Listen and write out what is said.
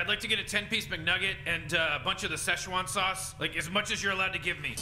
I'd like to get a 10-piece McNugget and a bunch of the Szechuan sauce. Like, as much as you're allowed to give me.